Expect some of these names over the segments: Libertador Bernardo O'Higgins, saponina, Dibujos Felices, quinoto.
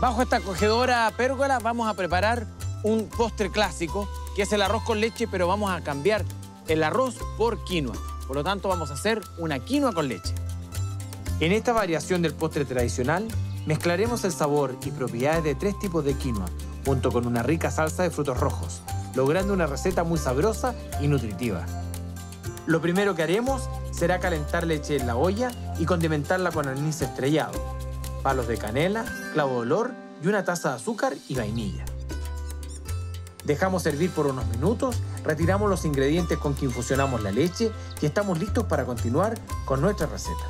Bajo esta acogedora pérgola vamos a preparar un postre clásico, que es el arroz con leche, pero vamos a cambiar el arroz por quinoa. Por lo tanto, vamos a hacer una quinoa con leche. En esta variación del postre tradicional, mezclaremos el sabor y propiedades de 3 tipos de quinoa, junto con una rica salsa de frutos rojos, logrando una receta muy sabrosa y nutritiva. Lo primero que haremos será calentar leche en la olla y condimentarla con anís estrellado, palos de canela, clavo de olor y una taza de azúcar y vainilla. Dejamos hervir por unos minutos, retiramos los ingredientes con que infusionamos la leche y estamos listos para continuar con nuestra receta.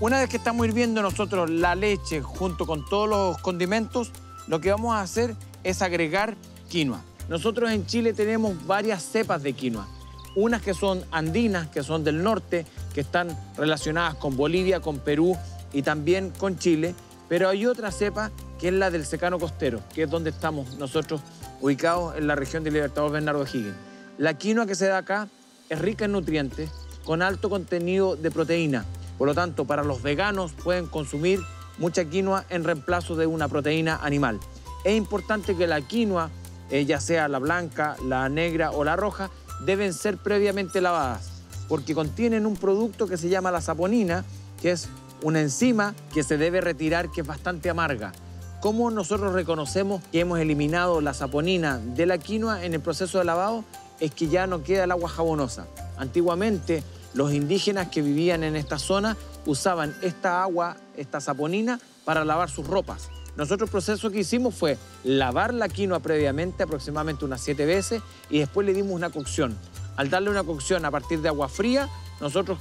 Una vez que estamos hirviendo nosotros la leche junto con todos los condimentos, lo que vamos a hacer es agregar quinoa. Nosotros en Chile tenemos varias cepas de quinoa. Unas que son andinas, que son del norte, que están relacionadas con Bolivia, con Perú y también con Chile. Pero hay otra cepa que es la del secano costero, que es donde estamos nosotros ubicados en la región de Libertador Bernardo O'Higgins. La quinoa que se da acá es rica en nutrientes, con alto contenido de proteína. Por lo tanto, para los veganos pueden consumir mucha quinoa en reemplazo de una proteína animal. Es importante que la quinoa, ya sea la blanca, la negra o la roja, deben ser previamente lavadas, porque contienen un producto que se llama la saponina, que es una enzima que se debe retirar, que es bastante amarga. ¿Cómo nosotros reconocemos que hemos eliminado la saponina de la quinoa en el proceso de lavado? Es que ya no queda el agua jabonosa. Antiguamente, los indígenas que vivían en esta zona usaban esta agua, esta saponina, para lavar sus ropas. Nosotros el proceso que hicimos fue lavar la quinoa previamente, aproximadamente unas 7 veces, y después le dimos una cocción. Al darle una cocción a partir de agua fría, nosotros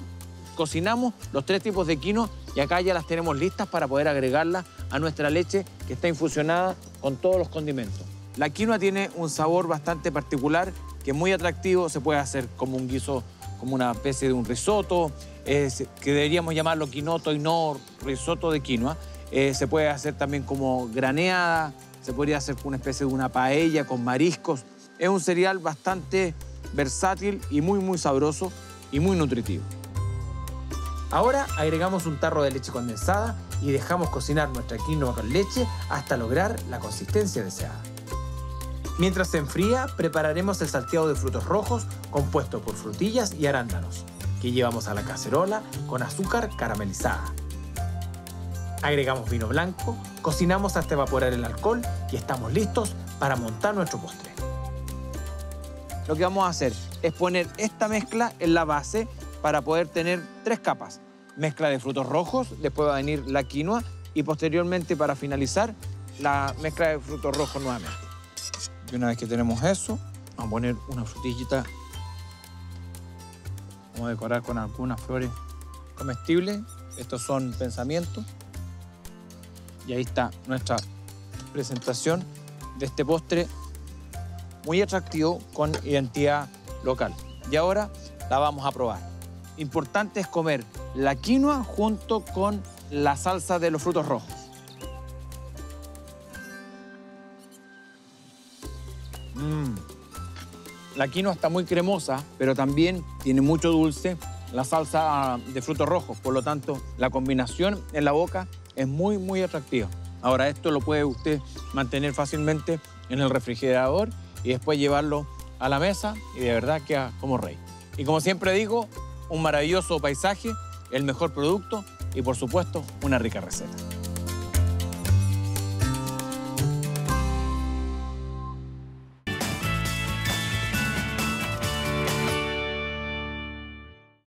cocinamos los 3 tipos de quinoa y acá ya las tenemos listas para poder agregarlas a nuestra leche que está infusionada con todos los condimentos. La quinoa tiene un sabor bastante particular que es muy atractivo, se puede hacer como un guiso, como una especie de un risotto, que deberíamos llamarlo quinoto y no risotto de quinoa. Se puede hacer también como graneada, se podría hacer una especie de una paella con mariscos. Es un cereal bastante versátil y muy sabroso y muy nutritivo. Ahora agregamos un tarro de leche condensada y dejamos cocinar nuestra quinoa con leche hasta lograr la consistencia deseada. Mientras se enfría, prepararemos el salteado de frutos rojos compuesto por frutillas y arándanos, que llevamos a la cacerola con azúcar caramelizada. Agregamos vino blanco, cocinamos hasta evaporar el alcohol y estamos listos para montar nuestro postre. Lo que vamos a hacer es poner esta mezcla en la base para poder tener 3 capas. Mezcla de frutos rojos, después va a venir la quinoa y posteriormente, para finalizar, la mezcla de frutos rojos nuevamente. Y una vez que tenemos eso, vamos a poner una frutillita. Vamos a decorar con algunas flores comestibles. Estos son pensamientos. Y ahí está nuestra presentación de este postre muy atractivo con identidad local. Y ahora la vamos a probar. Importante es comer la quinoa junto con la salsa de los frutos rojos. La quinoa está muy cremosa, pero también tiene mucho dulce la salsa de frutos rojos. Por lo tanto, la combinación en la boca es muy atractiva. Ahora, esto lo puede usted mantener fácilmente en el refrigerador y después llevarlo a la mesa y de verdad queda como rey. Y como siempre digo, un maravilloso paisaje, el mejor producto y, por supuesto, una rica receta.